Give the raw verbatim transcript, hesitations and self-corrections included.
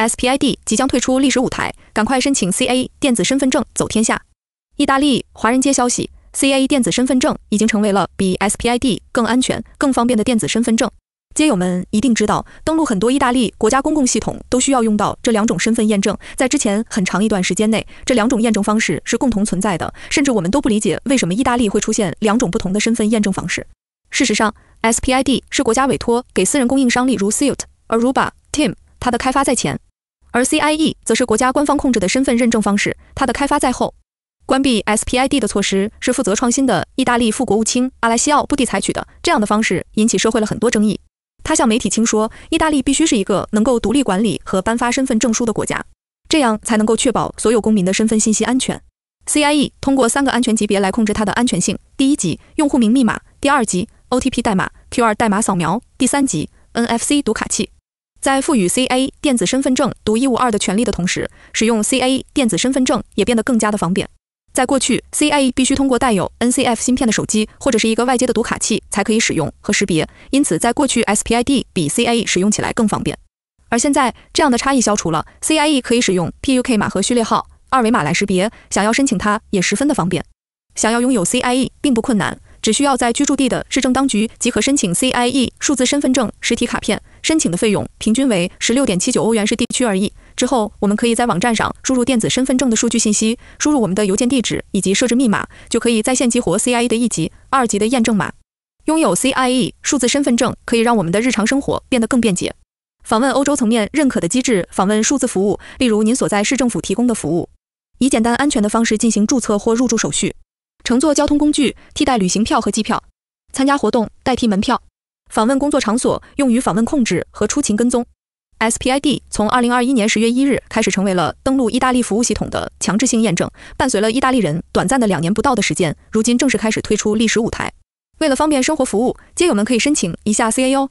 S P I D 即将退出历史舞台，赶快申请 C A 电子身份证走天下。意大利华人街消息 ，C A 电子身份证已经成为了比 S P I D 更安全、更方便的电子身份证。街友们一定知道，登录很多意大利国家公共系统都需要用到这两种身份验证。在之前很长一段时间内，这两种验证方式是共同存在的，甚至我们都不理解为什么意大利会出现两种不同的身份验证方式。事实上 ，S P I D 是国家委托给私人供应商，例如 C I E 而 Aruba、Tim 它的开发在前。而 C I E 则是国家官方控制的身份认证方式，它的开发在后。关闭 S P I D 的措施是负责创新的意大利副国务卿阿莱西奥·布蒂采取的，这样的方式引起社会了很多争议。他向媒体清说，意大利必须是一个能够独立管理和颁发身份证书的国家，这样才能够确保所有公民的身份信息安全。C I E 通过三个安全级别来控制它的安全性：第一级用户名密码，第二级 O T P 代码、Q R 代码扫描，第三级 N F C 读卡器。在赋予 C A 电子身份证独一无二的权利的同时，使用 C A 电子身份证也变得更加的方便。在过去 ，C A 必须通过带有 N C F 芯片的手机或者是一个外接的读卡器才可以使用和识别，因此在过去 S P I D 比 C A 使用起来更方便。而现在这样的差异消除了 ，C A 可以使用 P U K 码和序列号、二维码来识别，想要申请它也十分的方便。想要拥有 C I E 并不困难。只需要在居住地的市政当局即可申请 C I E 数字身份证实体卡片，申请的费用平均为 十六点七九 欧元，是地区而已。之后我们可以在网站上输入电子身份证的数据信息，输入我们的邮件地址以及设置密码，就可以在线激活 C I E 的一级、二级的验证码。拥有 C I E 数字身份证可以让我们的日常生活变得更便捷。访问欧洲层面认可的机制，访问数字服务，例如您所在市政府提供的服务，以简单安全的方式进行注册或入住手续。乘坐交通工具替代旅行票和机票，参加活动代替门票，访问工作场所用于访问控制和出勤跟踪。S P I D 从二零二一年十月一日开始成为了登录意大利服务系统的强制性验证，伴随了意大利人短暂的两年不到的时间，如今正式开始退出历史舞台。为了方便生活服务，街友们可以申请一下 C A 哦。